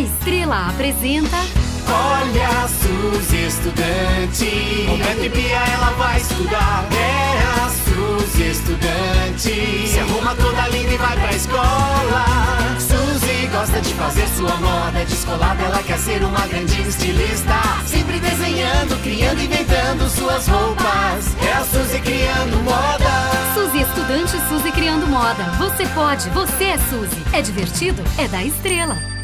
A Estrela apresenta... Olha a Susi, estudante, Roberto e Bia, ela vai estudar. É a Susi, estudante, se arruma toda linda e vai pra escola. Susi gosta de fazer sua moda descolada, ela quer ser uma grande estilista, sempre desenhando, criando, inventando suas roupas. É a Susi criando moda. Susi estudante, Susi criando moda. Você pode, você é Susi. É divertido, é da Estrela.